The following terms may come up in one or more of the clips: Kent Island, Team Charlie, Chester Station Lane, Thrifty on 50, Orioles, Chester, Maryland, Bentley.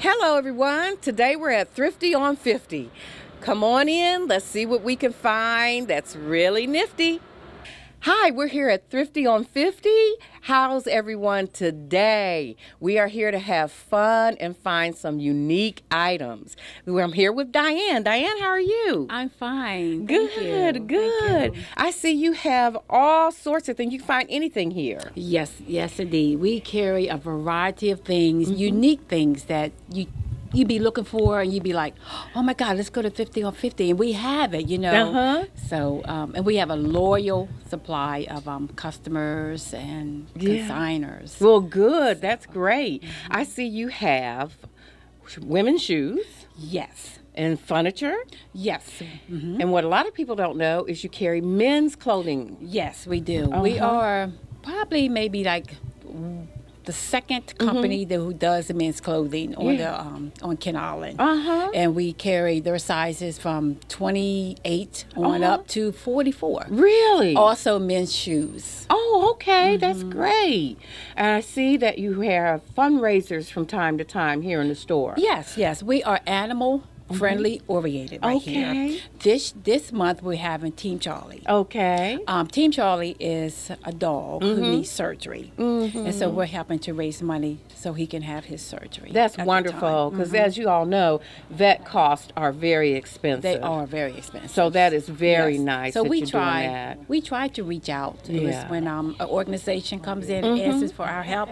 Hello everyone, today we're at Thrifty on 50. Come on in, let's see what we can find that's really nifty. Hi, we're here at Thrifty on 50. How's everyone today? We are here to have fun and find some unique items. I'm here with Diane. Diane, how are you? I'm fine. Good, good. I see you have all sorts of things. You can find anything here. Yes, yes indeed. We carry a variety of things, unique things that you'd be looking for, and you'd be like, oh my God, let's go to 50 on 50, and we have it, you know. So, and we have a loyal supply of customers and consigners. Well, good, that's great. I see you have women's shoes. Yes. And furniture? Yes. And what a lot of people don't know is you carry men's clothing. Yes, we do. We are probably maybe like the second company who does the men's clothing on the on Kent Island, and we carry their sizes from 28 on up to 44. Really? Also men's shoes. Oh, okay, that's great. And I see that you have fundraisers from time to time here in the store. Yes, yes, we are animal friendly oriented right here. This month we're having Team Charlie. Okay. Team Charlie is a dog who needs surgery, and so we're helping to raise money so he can have his surgery. That's wonderful, because as you all know, vet costs are very expensive. They are very expensive. So that is very nice. So that we try to reach out. When an organization comes in and asks for our help,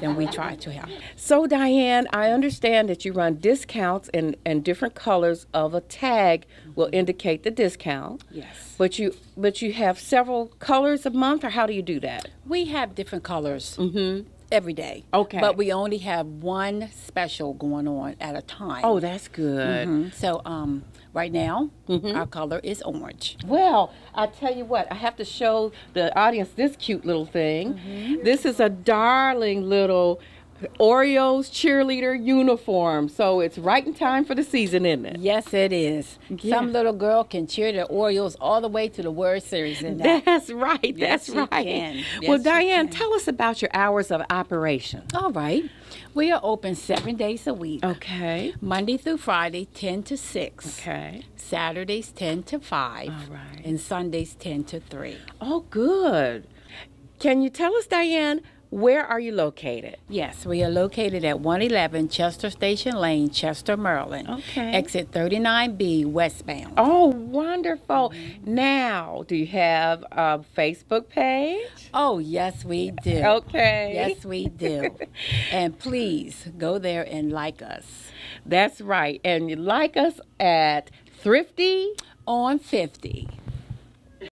then we try to help. So Diane, I understand that you run discounts and different colors of a tag will indicate the discount. Yes. But you have several colors a month, or how do you do that? We have different colors every day. Okay. But we only have one special going on at a time. Oh, that's good. So right now, our color is orange. Well, I tell you what, I have to show the audience this cute little thing. This is a darling little Orioles cheerleader uniform, so it's right in time for the season, isn't it? Yes, it is. Some little girl can cheer the Orioles all the way to the World Series. That's right. That's right. Well, Diane, tell us about your hours of operation. All right. We are open 7 days a week. Okay. Monday through Friday, 10 to 6. Okay. Saturdays, 10 to 5. All right. And Sundays, 10 to 3. Oh, good. Can you tell us, Diane, where are you located? Yes, we are located at 111 Chester Station Lane, Chester, Maryland. Okay. Exit 39B westbound. Oh, wonderful. Now, do you have a Facebook page? Oh, yes, we do. Okay. Yes, we do. And please go there and like us. That's right. And you like us at Thrifty on 50.